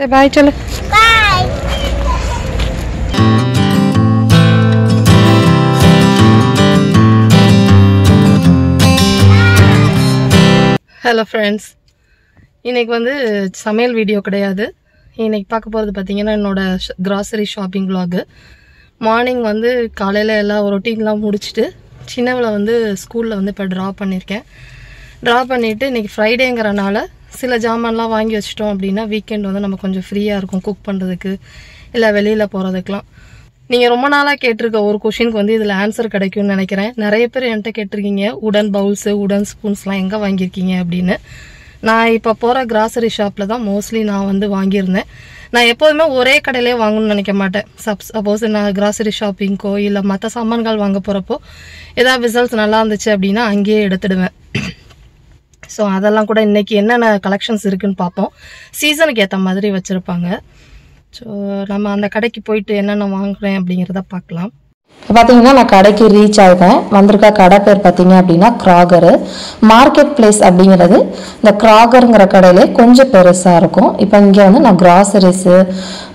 से बाय चलो bye. Hello friends, இன்னைக்கு வந்து சமையல் வீடியோ கிடையாது. இன்னைக்கு பார்க்க போறது பாத்தீங்கன்னா என்னோட grocery shopping vlog. மார்னிங் வந்து காலையில எல்லா ரொட்டீன்லாம் முடிச்சிட்டு சின்னவளை வந்து ஸ்கூல்ல வந்து இப்ப டிராப் பண்ணிருக்கேன். டிராப் பண்ணிட்டு இன்னைக்கு ஃப்ரைடேங்கறனால சில ஜாமான்லாம் வாங்கி வச்சிட்டோம் அப்படினா வீக்கெண்ட் வந்து நமக்கு கொஞ்சம் ஃப்ரீயா இருக்கும் குக் பண்றதுக்கு இல்ல வெளியில போறதுக்குலாம். நீங்க ரொம்ப நாளா கேட்டிருக்க ஒரு क्वेश्चनக்கு வந்து இதுல ஆன்சர் கிடைக்கும்னு நினைக்கிறேன். நிறைய பேர் என்கிட்ட கேட்டிருக்கீங்க உடன் பவுல்ஸ் உடன் ஸ்பூன்ஸ்லாம் எங்க வாங்கி இருக்கீங்க அப்படினு. நான் இப்ப போற grocery shopல தான் मोस्टली நான் வந்து வாங்கி இருந்தேன். நான் எப்பவுமே ஒரே கடையிலே வாங்கணும்னு நினைக்க மாட்டேன். சப்போஸ் நான் grocery shoppingக்கோ இல்ல மத்த சாமான்கள் வாங்க போறப்போ ஏதா ரிசல்ட்ஸ் நல்லா இருந்துச்சு அப்படினா அங்கேயே எடுத்துடுவேன். சோ அதெல்லாம் கூட இன்னைக்கு என்னென்ன கலெக்ஷன்ஸ் இருக்குன்னு பாப்போம். சீசனுக்கு ஏத்த மாதிரி வச்சிருப்பாங்க. சோ நம்ம அந்த கடைக்கு போயிட்டு என்னென்ன வாங்குறேன் அப்படிங்கறத பார்க்கலாம். இப்போ பார்த்தீங்கன்னா நான் கடைக்கு ரீச் ஆகிட்டேன். வந்திருக்க கடை பேர் பார்த்தீங்க அப்படின்னா கிராகரு மார்க்கெட் பிளேஸ் அப்படிங்கிறது. இந்த கிராகருங்கிற கடையிலே கொஞ்சம் பெருசாக இருக்கும். இப்போ இங்கே வந்து நான் கிராசரிஸு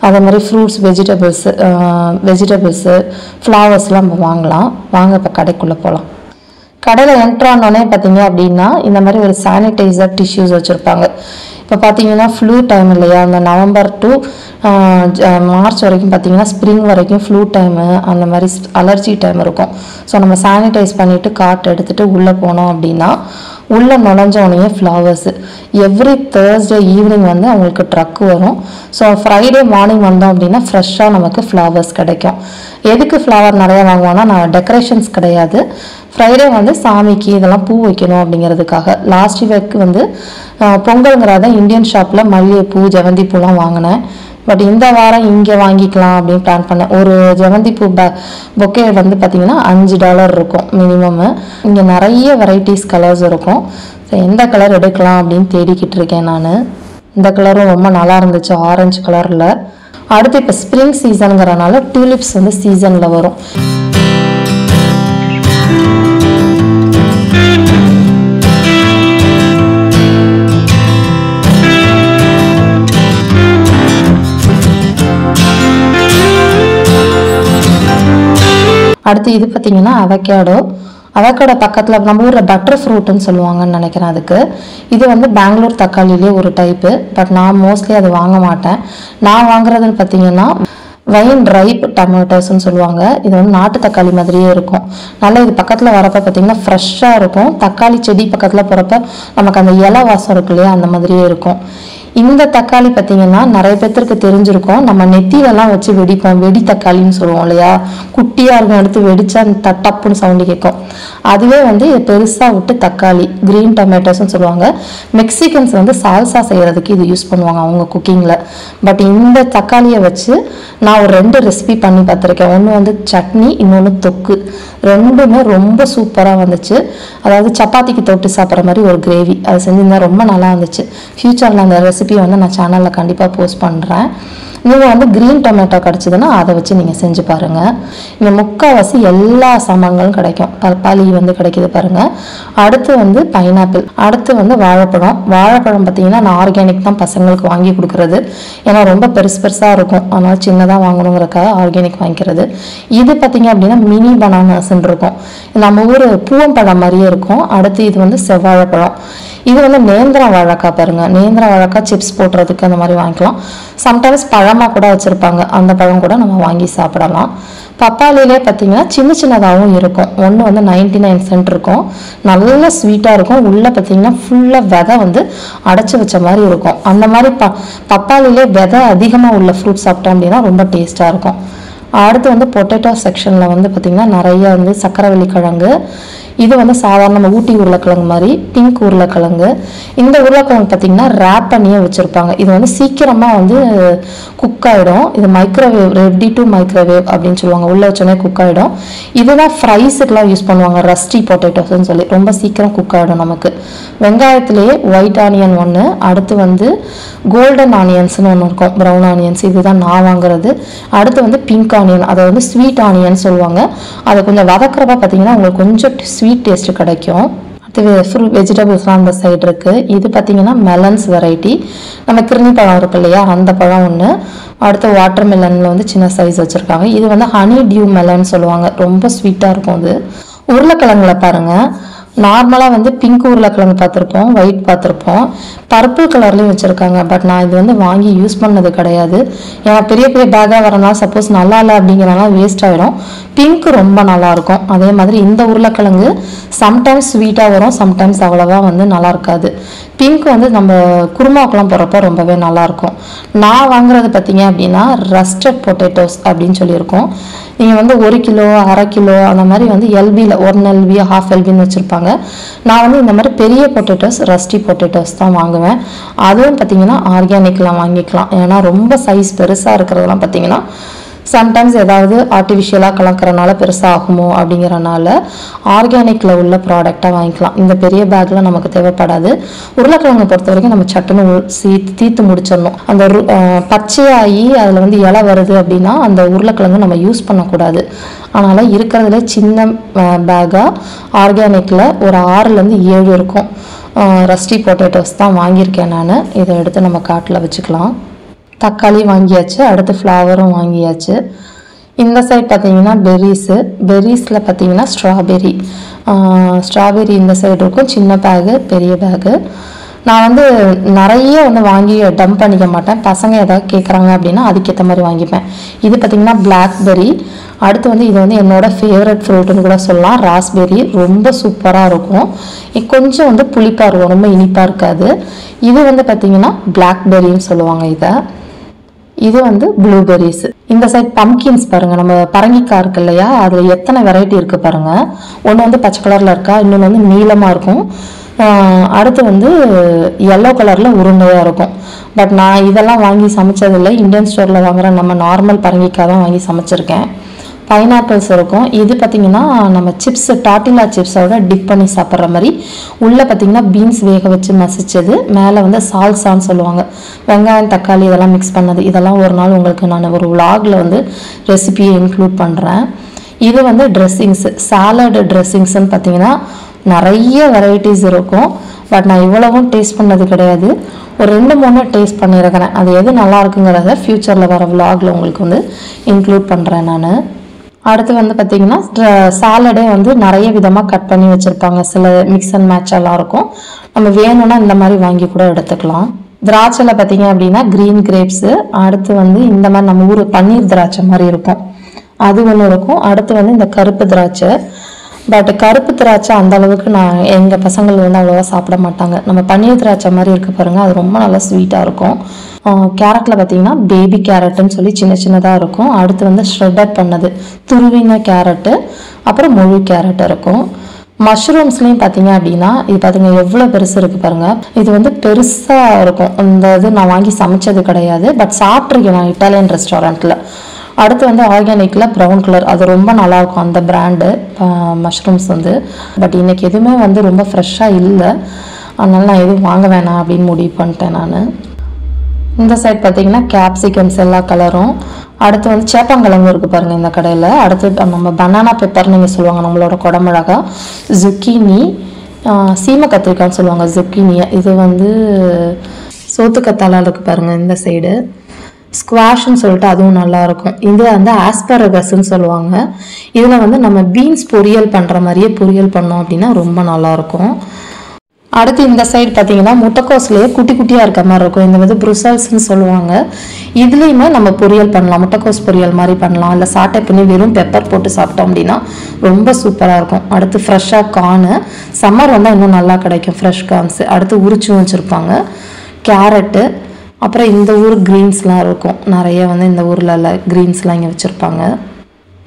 அதே மாதிரி ஃப்ரூட்ஸ் வெஜிடபிள்ஸு ஃப்ளவர்ஸ்லாம் நம்ம வாங்கலாம். வாங்க இப்போ கடைக்குள்ளே போகலாம். கடையில் என்ட்ரானோடனே பார்த்தீங்க அப்படின்னா இந்த மாதிரி ஒரு சானிடைசர் டிஷ்யூஸ் வச்சுருப்பாங்க. இப்போ பார்த்தீங்கன்னா ஃப்ளூ டைம் இல்லையா, அந்த நவம்பர் டு மார்ச் வரைக்கும் பார்த்தீங்கன்னா ஸ்ப்ரிங் வரைக்கும் ஃப்ளூ டைமு அந்த மாதிரி அலர்ஜி டைம் இருக்கும். ஸோ நம்ம சானிடைஸ் பண்ணிவிட்டு கார்ட் எடுத்துகிட்டு உள்ளே போனோம் அப்படின்னா உள்ளே நுழைஞ்சோடனே ஃப்ளவர்ஸு எவ்ரி தேர்ஸ்டே ஈவினிங் வந்து அவங்களுக்கு ட்ரக் வரும். ஸோ ஃப்ரைடே மார்னிங் வந்தோம் அப்படின்னா ஃப்ரெஷ்ஷாக நமக்கு ஃப்ளவர்ஸ் கிடைக்கும். எதுக்கு ஃப்ளவர் நிறையா வாங்குவோன்னா நான் டெக்கரேஷன்ஸ் கிடையாது, ஃப்ரைடே வந்து சாமிக்கு இதெல்லாம் பூ வைக்கணும் அப்படிங்கிறதுக்காக. லாஸ்ட் வீக் வந்து பொங்கலுங்கிறத இந்தியன் ஷாப்பில் மல்லிகைப்பூ ஜெவந்தி பூலாம் வாங்கினேன். பட் இந்த வாரம் இங்கே வாங்கிக்கலாம் அப்படின்னு பிளான் பண்ணேன். ஒரு ஜெவந்தி பூ பொக்கே வந்து பார்த்தீங்கன்னா $5 இருக்கும் மினிமம்மு. இங்கே நிறைய வெரைட்டிஸ் கலர்ஸ் இருக்கும். ஸோ எந்த கலர் எடுக்கலாம் அப்படின்னு தேடிக்கிட்டு இருக்கேன் நான். இந்த கலரும் ரொம்ப நல்லா இருந்துச்சு ஆரஞ்சு கலரில். அடுத்து இப்போ ஸ்ப்ரிங் சீசனுங்கிறனால டியூலிப்ஸ் வந்து சீசனில் வரும். அடுத்து இது பார்த்தீங்கன்னா அவகேடோ. அவகேடோ பக்கத்தில் நம்ம ஊரில் பட்டர் ஃப்ரூட்டுன்னு சொல்லுவாங்கன்னு நினைக்கிறேன். அதுக்கு இது வந்து பெங்களூர் தக்காளியிலே ஒரு டைப்பு. பட் நான் மோஸ்ட்லி அது வாங்க மாட்டேன். நான் வாங்குறதுன்னு பார்த்தீங்கன்னா வைன் ரைப் டொமேட்டோஸ்ன்னு சொல்லுவாங்க. இது வந்து நாட்டு தக்காளி மாதிரியே இருக்கும். நல்லா இது பக்கத்தில் வரப்போ பார்த்தீங்கன்னா ஃப்ரெஷ்ஷாக இருக்கும். தக்காளி செடி பக்கத்தில் போகிறப்ப நமக்கு அந்த இலை வாசம் இருக்கு இல்லையா, அந்த மாதிரியே இருக்கும். இந்த தக்காளி பார்த்தீங்கன்னா நிறைய பேர்த்துக்கு தெரிஞ்சிருக்கும். நம்ம நெத்திலெல்லாம் வச்சு வெடிப்போம், வெடி தக்காளின்னு சொல்லுவோம் இல்லையா. குட்டியாக இருக்கும், எடுத்து வெடிச்சா அந்த டப்புன்னு சவுண்டு கேட்கும். அதுவே வந்து பெருசாக விட்டு தக்காளி கிரீன் டொமேட்டோஸ்ன்னு சொல்லுவாங்க. மெக்சிகன்ஸ் வந்து சால்சா செய்கிறதுக்கு இது யூஸ் பண்ணுவாங்க அவங்க குக்கிங்கில். பட் இந்த தக்காளியை வச்சு நான் ஒரு 2 ரெசிபி பண்ணி பார்த்துருக்கேன். ஒன்று வந்து சட்னி, இன்னொன்று தொக்கு. ரெண்டுமே ரொம்ப சூப்பராக வந்துச்சு. அதாவது சப்பாத்திக்கு தொட்டு சாப்பிட்ற மாதிரி ஒரு கிரேவி அது செஞ்சுருந்தா ரொம்ப நல்லா இருந்துச்சு. ஃப்யூச்சரில் அந்த ரெசிபி வந்து நான் சேனலில் கண்டிப்பாக போஸ்ட் பண்ணுறேன். நீங்கள் வந்து க்ரீன் டொமேட்டோ கிடச்சிதுன்னா அதை வச்சு நீங்கள் செஞ்சு பாருங்கள். இங்கே முக்கால்வாசி எல்லா சாமான்களும் கிடைக்கும். பப்பாளி வந்து கிடைக்கிது பாருங்கள். அடுத்து வந்து பைனாப்பிள். அடுத்து வந்து வாழைப்பழம். வாழைப்பழம் பார்த்தீங்கன்னா நான் ஆர்கானிக் தான் பசங்களுக்கு வாங்கி கொடுக்குறது. ஏன்னா ரொம்ப பெருசாக இருக்கும், அதனால் சின்னதாக வாங்கணுங்கிறக்காக ஆர்கானிக் வாங்கிக்கிறது. இது பார்த்தீங்க அப்படின்னா மினி பனானாஸ்ன்னு இருக்கும். நம்ம ஊர் பூவம்பழம் மாதிரியே இருக்கும். அடுத்து இது வந்து செவ்வாழைப்பழம். இது வந்து நேந்திரா வாழைக்காய் பாருங்க. நேந்திரா வாழைக்காய் சிப்ஸ் போடுறதுக்கு அந்த மாதிரி வாங்கிக்கலாம். சம்டைம்ஸ் பழமாக கூட வச்சுருப்பாங்க, அந்த பழம் கூட நம்ம வாங்கி சாப்பிடலாம். பப்பாளிலே பார்த்தீங்கன்னா சின்ன சின்னதாகவும் இருக்கும். ஒன்று வந்து 99 சென்ட் இருக்கும். நல்ல ஸ்வீட்டாக இருக்கும். உள்ளே பார்த்தீங்கன்னா ஃபுல்லாக விதை வந்து அடைச்சி வச்ச மாதிரி இருக்கும். அந்த மாதிரி பப்பாளிலே விதை அதிகமாக உள்ள ஃப்ரூட் சாப்பிட்டோம் அப்படின்னா ரொம்ப டேஸ்ட்டாக இருக்கும். அடுத்து வந்து பொட்டேட்டோ செக்ஷனில் வந்து பார்த்திங்கன்னா நிறைய வந்து சக்கரவள்ளி கிழங்கு. இது வந்து சாதாரண நம்ம ஊட்டி உருளைக்கிழங்கு மாதிரி பிங்க் உருளைக்கிழங்கு. இந்த உருளைக்கிழங்கு பார்த்திங்கன்னா ரேப் பண்ணியே வச்சுருப்பாங்க. இது வந்து சீக்கிரமாக வந்து குக் ஆகிடும். இது மைக்ரோவேவ் ரெடி டு மைக்ரோவேவ் அப்படின்னு சொல்லுவாங்க. உள்ளே வச்சோடனே குக் ஆகிடும். இதுதான் ஃப்ரைஸுக்கெலாம் யூஸ் பண்ணுவாங்க. ரஸ்டி பொட்டேட்டோஸ்ன்னு சொல்லி ரொம்ப சீக்கிரம் குக் ஆகிடும் நமக்கு. வெங்காயத்துலேயே ஒயிட் ஆனியன் ஒன்று. அடுத்து வந்து கோல்டன் ஆனியன்ஸ்னு ஒன்று இருக்கும், ப்ரௌன் ஆனியன்ஸ். இதுதான் நான் வாங்குறது. அடுத்து வந்து பிங்க் ஆனியன், அதை வந்து ஸ்வீட் ஆனியன் சொல்லுவாங்க. அதை கொஞ்சம் வதக்கிறப்ப பார்த்தீங்கன்னா உங்களுக்கு கொஞ்சம் ஸ்வீட் டேஸ்ட் கிடைக்கும். fruit vegetables on the side irukku. This is melons variety. We have watermelon size. This is honey dew melon. Romba sweet ah irukum. நார்மலா வந்து pink உருளைக்கிழங்கு பாத்திருப்போம், white பாத்திருப்போம், purple கலர்லயும் வச்சிருக்காங்க. பட் நான் இது வந்து வாங்கி யூஸ் பண்ணது கிடையாது. ஏன்னா பெரிய பெரிய பேக்கா வரனா சப்போஸ் நல்லா இல்ல அப்படிங்கறனால வேஸ்ட் ஆயிடும். pink ரொம்ப நல்லா இருக்கும். அதே மாதிரி இந்த உருளைக்கிழங்கு sometimes sweet-ஆ வரும், sometimes அவ்வளவா வந்து நல்லா இருக்காது. pink வந்து நம்ம குருமாக்குலாம் போறப்ப ரொம்பவே நல்லா இருக்கும். நான் வாங்குறது பாத்தீங்க அப்படினா rusted potatoes அப்படினு சொல்லி இருக்கும். நீங்க வந்து 1 கிலோ 1/2 கிலோ அந்த மாதிரி வந்து LB ல 1 LB 1/2 LB ன்னு வச்சிருப்பாங்க. நான் வந்து இந்த மாதிரி பெரிய potatoes rusty potatoes தான் வாங்குவேன். அதுவும் பாத்தீங்கன்னா ஆர்கானிக்ல வாங்கிக்கலாம். ஏனா ரொம்ப சைஸ் பெருசா இருக்குறதெல்லாம் பாத்தீங்கன்னா sometimes ஏதாவது ஆர்ட்டிஃபிஷியலா கலக்கறனால பெருசா ஆகுமோ அப்படிங்கறனால ஆர்கானிக்ல உள்ள ப்ராடக்ட்டா வாங்கிக்கலாம். இந்த பெரிய பேக்ல நமக்கு தேவைப்படாது. உருளைக்கிழங்கு பொறுத்த வரைக்கும் நம்ம சட்டன தீத்து முடிச்சிரணும். அந்த பச்சையாயி அதுல வந்து இலை வருது அப்படினா அந்த உருளைக்கிழங்கு நம்ம யூஸ் பண்ண கூடாது. ஆனால இருக்குறதுல சின்ன பேக்கா ஆர்கானிக்ல ஒரு 6 ல இருந்து 7 இருக்கும். ரஸ்டி பொட்டேட்டோஸ் தான் வாங்கி இருக்கேன் நான். இத எடுத்து நம்ம காட்ல வச்சுக்கலாம். தக்காளி வாங்கியாச்சு, அடுத்து ஃப்ளவரும் வாங்கியாச்சு. இந்த சைடு பாத்தீங்கன்னா berries, berriesல பாத்தீங்கன்னா strawberry, strawberry இந்த சைடு இருக்கும். சின்ன பேக் பெரிய பேக். நான் வந்து நிறைய வந்து வாங்கி டம்ப் பண்ணிக்க மாட்டேன். பசங்க ஏதாவது கேக்குறாங்க அப்படினா அதுக்கேத்த மாதிரி வாங்கிப்பேன். இது பாத்தீங்கன்னா blackberry. அடுத்து வந்து இது வந்து என்னோட ஃபேவரட் ஃப்ரூட்னு கூட சொல்லலாம். ராஸ்பெரி ரொம்ப சூப்பரா இருக்கும். கொஞ்சம் வந்து புளிப்பா இருக்கும், ரொம்ப இனிப்பா இருக்காது. இது வந்து பாத்தீங்கன்னா blackberry ன்னு சொல்லுவாங்க இத. இது வந்து blueberries. இந்த சைடு pumpkins பாருங்க. நம்ம பரங்கிக்காய் இருக்கு இல்லையா, அதுல எத்தனை வெரைட்டி இருக்கு பாருங்க. ஒன்னு வந்து பச்சை கலர்ல இருக்கா, இன்னொன்னு வந்து நீலமா இருக்கும், அடுத்து வந்து yellow கலர்ல உருண்டையா இருக்கும். பட் நான் இதெல்லாம் வாங்கி சமைச்சது இல்ல. இந்தியன் ஸ்டோர்ல வாங்குற நம்ம நார்மல் பரங்கிக்காய் தான் வாங்கி சமைச்சிருக்கேன். பைனாப்பிள்ஸ் இருக்கும். இது பாத்தீங்கன்னா நம்ம சிப்ஸ் டார்ட்டிலா சிப்ஸோட டிப் பண்ணி சாப்பிடுற மாதிரி. உள்ள பாத்தீங்கன்னா பீன்ஸ் வேக வச்சு மசிச்சது, மேல வந்து சால்சான்னு சொல்லுவாங்க, வெங்காயம் தக்காளி இதெல்லாம் மிக்ஸ் பண்ணது. இதெல்லாம் ஒரு நாள் உங்களுக்கு நான் ஒரு vlogல வந்து ரெசிபியை இன்க்ளூட் பண்றேன். இது வந்து ட்ரெஸ்ஸிங்ஸ், சாலட் ட்ரெஸ்ஸிங்ஸ்னு பாத்தீங்கன்னா நிறைய வெரைட்டிஸ் இருக்கும். பட் நான் இவ்வளவும் டேஸ்ட் பண்ணது கிடையாது. ஒரு 2-3 டேஸ்ட் பண்ணியிருக்கிறேன். அது எது நல்லா இருக்குங்கிறத ஃபியூச்சரில் வர vlogல உங்களுக்கு வந்து இன்க்ளூட் பண்ணுறேன் நான். அடுத்து வந்து பார்த்தீங்கன்னா சாலடே வந்து நிறைய விதமாக கட் பண்ணி வச்சுருப்பாங்க. சில மிக்ஸ் அண்ட் மேட்செல்லாம் இருக்கும். நம்ம வேணும்னா இந்த மாதிரி வாங்கி கூட எடுத்துக்கலாம். திராட்சையில் பார்த்தீங்க அப்படின்னா க்ரீன் கிரேப்ஸு, அடுத்து வந்து இந்த மாதிரி நம்ம ஊர் பன்னீர் திராட்சை மாதிரி இருக்கும், அது ஒன்று இருக்கும். அடுத்து வந்து இந்த கருப்பு திராட்சை. பட் கருப்பு திராட்சை அந்த அளவுக்கு நான் எங்கள் பசங்கள் வந்து அவ்வளோவா சாப்பிட மாட்டாங்க. நம்ம பன்னீர் திராட்சை மாதிரி இருக்கு பாருங்கள், அது ரொம்ப நல்லா ஸ்வீட்டாக இருக்கும். கேரட்டில் பார்த்தீங்கன்னா பேபி கேரட்டுன்னு சொல்லி சின்ன சின்னதாக இருக்கும். அடுத்து வந்து ஷ்ரெட்டட் பண்ணது துருவின கேரட்டு, அப்புறம் முழு கேரட் இருக்கும். மஷ்ரூம்ஸ்லையும் பார்த்தீங்க அப்படின்னா இது பாருங்க எவ்வளோ பெருசு இருக்குது பாருங்கள். இது வந்து பெருசாக இருக்கும். இந்த இது நான் வாங்கி சமைச்சது கிடையாது, பட் சாப்பிட்ருக்கேன் நான் இட்டாலியன் ரெஸ்டாரண்ட்டில். அடுத்து வந்து ஆர்கானிக்கில் ப்ரௌன் கலர், அது ரொம்ப நல்லாயிருக்கும் அந்த பிராண்டு மஷ்ரூம்ஸ் வந்து. பட் இன்றைக்கி எதுவுமே வந்து ரொம்ப ஃப்ரெஷ்ஷாக இல்லை, அதனால் நான் எதுவும் வாங்க வேணாம் அப்படின்னு முடிவு பண்ணிட்டேன் நான். இந்த சைட் பார்த்திங்கன்னா கேப்சிகம்ஸ் எல்லா கலரும். அடுத்து வந்து சேப்பங்கிழங்கு இருக்குது பாருங்கள் இந்த கடையில். அடுத்து நம்ம பனானா பெப்பர்னு இங்கே சொல்லுவாங்க, நம்மளோட குடமிளகா. ஜுக்கினி, சீமை கத்திரிக்காய்னு சொல்லுவாங்க ஜுக்கினியை. இது வந்து சோத்துக்கத்தால இருக்குது பாருங்கள் இந்த சைடு. ஸ்குவாஷ்ன்னு சொல்லிட்டு அதுவும் நல்லாயிருக்கும். இது வந்து ஆஸ்பரகஸ்ன்னு சொல்லுவாங்க. இதில் வந்து நம்ம பீன்ஸ் பொரியல் பண்ணுற மாதிரியே பொரியல் பண்ணோம் அப்படின்னா ரொம்ப நல்லாயிருக்கும். அடுத்து இந்த சைடு பார்த்தீங்கன்னா முட்டைக்கோஸ்லேயே குட்டி குட்டியாக இருக்க மாதிரி இருக்கும். இந்த வந்து ப்ரூசல்ஸ்ன்னு சொல்லுவாங்க. இதுலேயுமே நம்ம பொரியல் பண்ணலாம், முட்டைக்கோஸ் பொரியல் மாதிரி பண்ணலாம். இல்லை சாட்டை பண்ணி வெறும் பெப்பர் போட்டு சாப்பிட்டோம் அப்படின்னா ரொம்ப சூப்பராக இருக்கும். அடுத்து ஃப்ரெஷ்ஷாக கார்னு, சம்மர் வந்தால் இன்னும் நல்லா கிடைக்கும் ஃப்ரெஷ் கார்ன்ஸ். அடுத்து உரிச்சும் வச்சுருப்பாங்க கேரட்டு. அப்புறம் இந்த ஊர் கிரீன்ஸ்லாம் இருக்கும் நிறைய. வந்து இந்த ஊரில் கிரீன்ஸ்லாம் இங்கே வச்சுருப்பாங்க.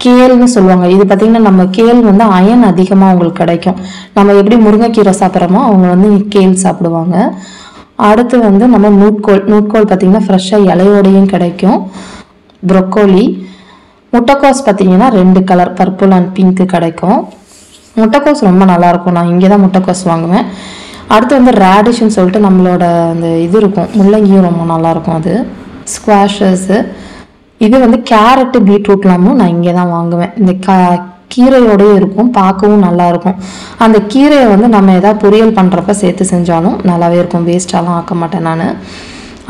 கேல்னு சொல்லுவாங்க. இது பார்த்திங்கன்னா நம்ம கேல் வந்து அயன் அதிகமாக அவங்களுக்கு கிடைக்கும். நம்ம எப்படி முருங்கைக்கீரை சாப்பிட்றோமோ அவங்க வந்து கேல் சாப்பிடுவாங்க. அடுத்து வந்து நம்ம நூட்கோல், நூட்கோல் பார்த்திங்கன்னா ஃப்ரெஷ்ஷாக இலையோடையும் கிடைக்கும். ப்ரொக்கோலி. முட்டைக்கோஸ் பார்த்திங்கன்னா 2 கலர், பர்பிள் அண்ட் பிங்க்கு கிடைக்கும். முட்டைக்கோஸ் ரொம்ப நல்லாயிருக்கும். நான் இங்கே தான் முட்டைக்கோஸ் வாங்குவேன். அடுத்து வந்து ரேடிஷ்னு சொல்லிட்டு நம்மளோட அந்த இது இருக்கும், முள்ளங்கியும் ரொம்ப நல்லாயிருக்கும். அது ஸ்குவாஷஸ்ஸு. இது வந்து கேரட்டு பீட்ரூட்லாமும் நான் இங்கே தான் வாங்குவேன். இந்த கீரையோடயே இருக்கும், பார்க்கவும் நல்லா இருக்கும். அந்த கீரையை வந்து நம்ம ஏதாவது பொரியல் பண்ணுறப்ப சேர்த்து செஞ்சாலும் நல்லாவே இருக்கும், வேஸ்ட்டாலாம் ஆக்க மாட்டேன் நான்.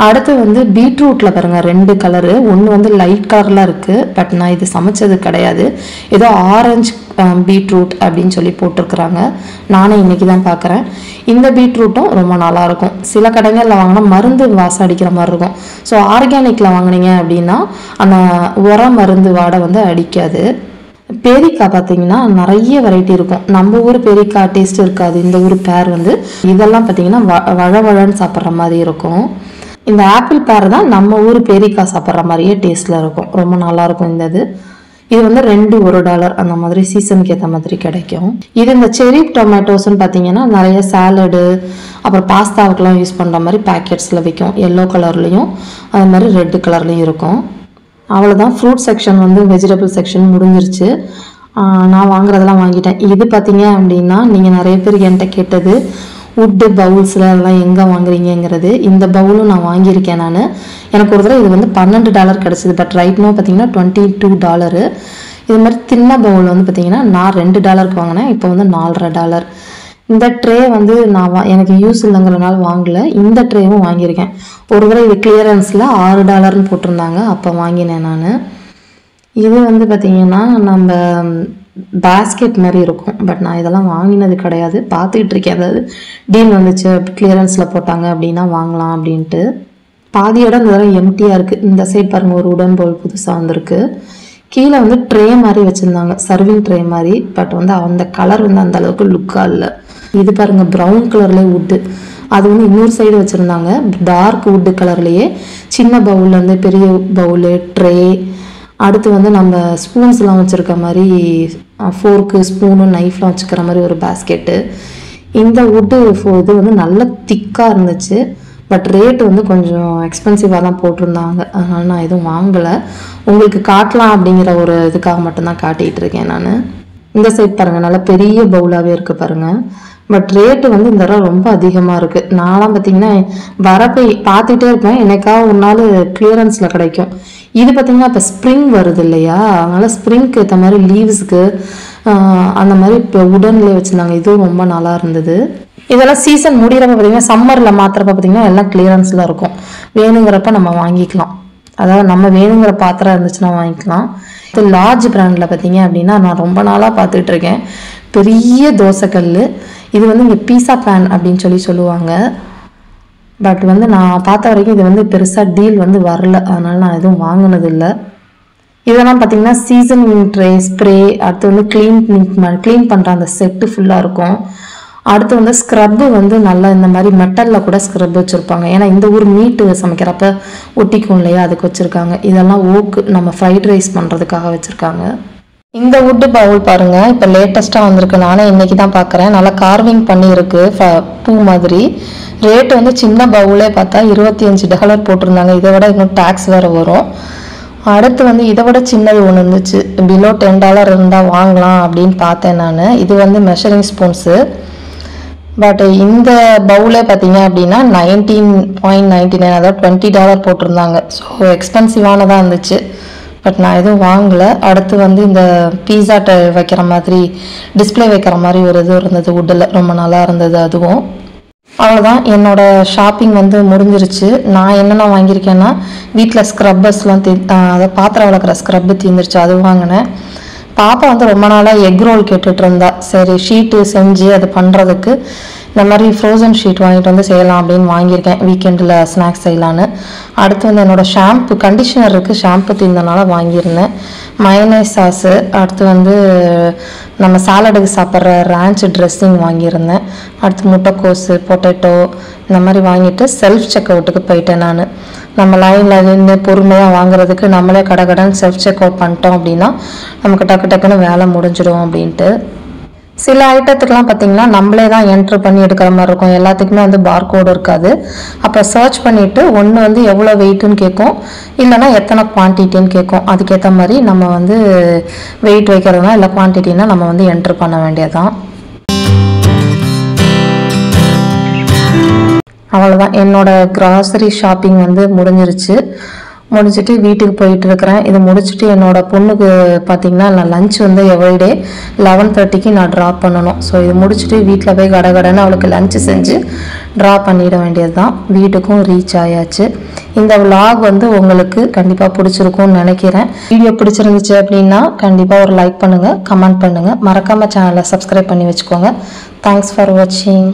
அடுத்து வந்து பீட்ரூட்டில் பாருங்கள் ரெண்டு கலரு, ஒன்று வந்து லைட் கலரில் இருக்குது, பட் நான் இது சமைச்சது கிடையாது, ஏதோ ஆரஞ்சு பீட்ரூட் அப்படின்னு சொல்லி போட்டிருக்கிறாங்க, நானே இன்றைக்கி தான் பார்க்குறேன். இந்த பீட்ரூட்டும் ரொம்ப நல்லாயிருக்கும். சில கடைகளில் வாங்கினா மருந்து வாசம் அடிக்கிற மாதிரி இருக்கும். ஸோ ஆர்கானிக்கில் வாங்கினீங்க அப்படின்னா அந்த உர மருந்து வாடை வந்து அடிக்காது. பேரிக்காய் பார்த்தீங்கன்னா நிறைய வெரைட்டி இருக்கும். நம்ம ஊர் பேரிக்காய் டேஸ்ட் இருக்காது, இந்த ஊர் பேர் வந்து இதெல்லாம் பார்த்தீங்கன்னா வழவழன்னு சாப்பிட்ற மாதிரி இருக்கும். இந்த ஆப்பிள் பேர் தான் நம்ம ஊர் பேரிக்காய் சாப்பிட்ற மாதிரியே டேஸ்ட்டில் இருக்கும், ரொம்ப நல்லாயிருக்கும் இந்த இது. இது வந்து $2 அந்த மாதிரி சீசனுக்கு ஏற்ற மாதிரி கிடைக்கும். இது இந்த செரி டொமேட்டோஸ்ன்னு பார்த்தீங்கன்னா நிறைய சாலடு அப்புறம் பாஸ்தாவுக்கெலாம் யூஸ் பண்ணுற மாதிரி பேக்கெட்ஸில் விற்கும், எல்லோ கலர்லேயும் அது மாதிரி ரெட்டு கலர்லேயும் இருக்கும். அவ்வளோதான், ஃப்ரூட் செக்ஷன் வந்து வெஜிடபிள் செக்ஷன் முடிஞ்சிருச்சு. நான் வாங்குறதெல்லாம் வாங்கிட்டேன். இது பார்த்தீங்க அப்படின்னா நீங்கள் நிறைய பேர் என்கிட்ட கேட்டது உட்டு பவுல்ஸில் எல்லாம் எங்கே வாங்குறீங்கிறது. இந்த பவுலும் நான் வாங்கியிருக்கேன். நான் எனக்கு ஒரு தடவை இது வந்து $12 கிடச்சிது, பட் ரைட் நோ பார்த்தீங்கன்னா $22. இது மாதிரி தின்ன பவுல் வந்து பார்த்தீங்கன்னா நான் $2 வாங்கினேன், இப்போ வந்து $4. இந்த ட்ரே வந்து நான் எனக்கு யூஸ் இல்லைங்கிறனால வாங்கலை, இந்த ட்ரேவும் வாங்கியிருக்கேன். ஒரு தடவை இது கிளியரன்ஸில் $6ன்னு போட்டிருந்தாங்க, அப்போ வாங்கினேன் நான். இது வந்து பார்த்திங்கன்னா நம்ம பேஸ்கெட் மாதிரி இருக்கும், பட் நான் இதெல்லாம் வாங்கினது கிடையாது, பார்த்துக்கிட்டு இருக்கேன். அதாவது டீல் வந்துச்சு, கிளியரன்ஸில் போட்டாங்க அப்படின்னா வாங்கலாம் அப்படின்ட்டு. பாதி இடம் இந்த தடவை எம்டியாக இருக்குது. இந்த சைட் பாருங்கள், ஒரு உடன் பவுல் புதுசாக வந்திருக்கு. கீழே வந்து ட்ரே மாதிரி வச்சுருந்தாங்க, சர்விங் ட்ரே மாதிரி, பட் வந்து அந்த கலர் வந்து அந்த அளவுக்கு லுக்காக இல்லை. இது பாருங்கள் ப்ரௌன் கலர்லேயே உட்டு, அது வந்து இன்னொரு சைடு வச்சுருந்தாங்க டார்க் உட்டு கலர்லேயே. சின்ன பவுல்லேருந்து பெரிய பவுலு, ட்ரே, அடுத்து வந்து நம்ம ஸ்பூன்ஸ்லாம் வச்சுருக்க மாதிரி ஃபோர்க்கு ஸ்பூனு நைஃப்லாம் வச்சுக்கிற மாதிரி ஒரு பேஸ்கெட்டு. இந்த உட்டு இது வந்து நல்லா திக்காக இருந்துச்சு, பட் ரேட்டு வந்து கொஞ்சம் எக்ஸ்பென்சிவாக தான் போட்டிருந்தாங்க, அதனால நான் எதுவும் வாங்கலை. உங்களுக்கு காட்டலாம் அப்படிங்கிற ஒரு இதுக்காக மட்டும்தான் காட்டிகிட்டு இருக்கேன் நான். இந்த சைட் பாருங்கள், நல்லா பெரிய பவுலாகவே இருக்குது பாருங்கள், பட் ரேட்டு வந்து இந்த தடவை ரொம்ப அதிகமாக இருக்குது. நான்லாம் பார்த்திங்கன்னா வரப்பை பார்த்துட்டே இருப்பேன், என்னைக்காக ஒரு நாள் கிளியரன்ஸில் கிடைக்கும். இது பார்த்திங்கன்னா இப்போ ஸ்ப்ரிங் வருது இல்லையா, அதனால் ஸ்ப்ரிங்க்கு ஏற்ற மாதிரி லீவ்ஸுக்கு அந்த மாதிரி இப்போ உடன்லேயே வச்சுருந்தாங்க, இதுவும் ரொம்ப நல்லா இருந்தது. இதெல்லாம் சீசன் முடிகிறப்ப பார்த்திங்கன்னா சம்மரில் மாத்திரப்ப பார்த்திங்கன்னா எல்லாம் கிளியரன்ஸில் இருக்கும், வேணுங்கிறப்ப நம்ம வாங்கிக்கலாம். அதாவது நம்ம வேணுங்கிற பாத்திரம் இருந்துச்சுன்னா வாங்கிக்கலாம். இது லார்ஜ் பிராண்டில் பார்த்திங்க அப்படின்னா நான் ரொம்ப நாளாக பார்த்துட்டு இருக்கேன், பெரிய தோசைக்கல். இது வந்து இங்கே பீஸா பேன் அப்படின்னு சொல்லுவாங்க, பட் வந்து நான் பார்த்த வரைக்கும் இது வந்து பெருசாக டீல் வந்து வரல, அதனால நான் எதுவும் வாங்கினதில்லை. இதெல்லாம் பார்த்திங்கன்னா சீசனிங் ட்ரே, ஸ்ப்ரே, அடுத்து வந்து க்ளீன் பண்ணுற அந்த செட்டு ஃபுல்லாக இருக்கும். அடுத்து வந்து ஸ்க்ரப்பு வந்து நல்லா இந்த மாதிரி மெட்டலில் கூட ஸ்க்ரப் வச்சுருப்பாங்க, ஏன்னா இந்த ஊர் மீட்டு சமைக்கிறப்ப ஒட்டிக்கும் இல்லையா, அதுக்கு வச்சுருக்காங்க. இதெல்லாம் ஓக்கு நம்ம ஃப்ரைட் ரைஸ் பண்ணுறதுக்காக வச்சுருக்காங்க. இந்த உட்டு பவுல் பாருங்கள், இப்போ லேட்டஸ்ட்டாக வந்திருக்கு, நானே இன்றைக்கி தான் பார்க்குறேன். நல்லா கார்விங் பண்ணியிருக்கு பூ மாதிரி. ரேட்டு வந்து சின்ன பவுலே பார்த்தா $25 போட்டிருந்தாங்க, இதை விட இன்னும் டேக்ஸ் வேறு வரும். அடுத்து வந்து இதை விட சின்னது ஒன்று இருந்துச்சு, பிலோ $10 இருந்தால் வாங்கலாம் அப்படின்னு பார்த்தேன் நான். இது வந்து மெஷரிங் ஸ்பூன்ஸு, பட் இந்த பவுலே பார்த்தீங்க அப்படின்னா $19.99, அதாவது $20 போட்டிருந்தாங்க. ஸோ எக்ஸ்பென்சிவானதாக இருந்துச்சு, பட் நான் எதுவும் வாங்கலை. அடுத்து வந்து இந்த பீஸா வைக்கிற மாதிரி டிஸ்பிளே வைக்கிற மாதிரி ஒரு இது இருந்தது உட்டில், ரொம்ப நல்லா இருந்தது அதுவும். அவ்வளோதான், என்னோடய ஷாப்பிங் வந்து முடிஞ்சிருச்சு. நான் என்னென்ன வாங்கியிருக்கேன்னா வீட்டில் ஸ்க்ரப்பர்ஸ்லாம் அதை பாத்திரம் வளர்க்குற ஸ்க்ரப்பு தீர்ந்துருச்சு, அது வாங்கினேன். பாப்பா வந்து ரொம்ப நாளாக எக் ரோல் கேட்டுட்டு இருந்தா, சரி ஷீட்டு செஞ்சு அது பண்ணுறதுக்கு இந்த மாதிரி ஃப்ரோசன் ஷீட் வாங்கிட்டு வந்து செய்யலாம் அப்படின்னு வாங்கியிருக்கேன், வீக்கெண்டில் ஸ்நாக்ஸ் செய்யலான்னு. அடுத்து வந்து என்னோடய ஷாம்பு கண்டிஷனர் இருக்குது, ஷாம்பு தீர்ந்தனால வாங்கியிருந்தேன். மயனைஸ் சாஸு, அடுத்து வந்து நம்ம சாலடுக்கு சாப்பிட்ற ரேன்ச் ட்ரெஸ்ஸிங் வாங்கியிருந்தேன். அடுத்து முட்டைக்கோஸு, பொட்டேட்டோ, இந்த மாதிரி வாங்கிட்டு செல்ஃப் செக் அவுட்டுக்கு போயிட்டேன் நான். நம்ம லைனில் நின்று பொறுமையாக வாங்குறதுக்கு நம்மளே கடகடன்னு செல்ஃப் செக் அவுட் பண்ணிட்டோம் அப்படின்னா நமக்கு டக்கு டக்குன்னு வேலை முடிஞ்சிடும் அப்படின்ட்டு. சில ஐட்டத்துக்கெலாம் பார்த்திங்கன்னா நம்மளே தான் என்ட்ரு பண்ணி எடுக்கிற மாதிரி இருக்கும், எல்லாத்துக்குமே வந்து பார்கோடு இருக்காது. அப்போ சர்ச் பண்ணிவிட்டு ஒன்று வந்து எவ்வளோ வெயிட்டுன்னு கேட்கும், இல்லைனா எத்தனை குவான்டிட்டின்னு கேட்கும். அதுக்கேற்ற மாதிரி நம்ம வந்து வெயிட் வைக்கிறதுனா இல்லை குவான்டிட்டின்னா நம்ம வந்து என்ட்ரு பண்ண வேண்டியதுதான். அவ்வளோதான், என்னோடய க்ராசரி ஷாப்பிங் வந்து முடிஞ்சிருச்சு. முடிச்சிட்டு வீட்டுக்கு போயிட்டு இருக்கறேன். இது முடிச்சிட்டு என்னோட பொண்ணுக்கு பாத்தீங்கன்னா நான் லஞ்ச் வந்து எவ்ரிடே 11:30க்கு நான் டிராப் பண்ணனும். சோ இது முடிச்சிட்டு வீட்ல போய் கடகடன்னு அவளுக்கு லஞ்ச் செஞ்சு டிராப் பண்ணிட வேண்டியதுதான். வீட்டுக்கும் ரீச் ஆயாச்சு. இந்த vlog வந்து உங்களுக்கு கண்டிப்பா பிடிச்சிருக்கும்னு நினைக்கிறேன். வீடியோ பிடிச்சிருந்துச்சு அப்படினா கண்டிப்பா ஒரு லைக் பண்ணுங்க, கமெண்ட் பண்ணுங்க. மறக்காம சேனலை subscribe பண்ணி வெச்சுக்கோங்க. Thanks for watching.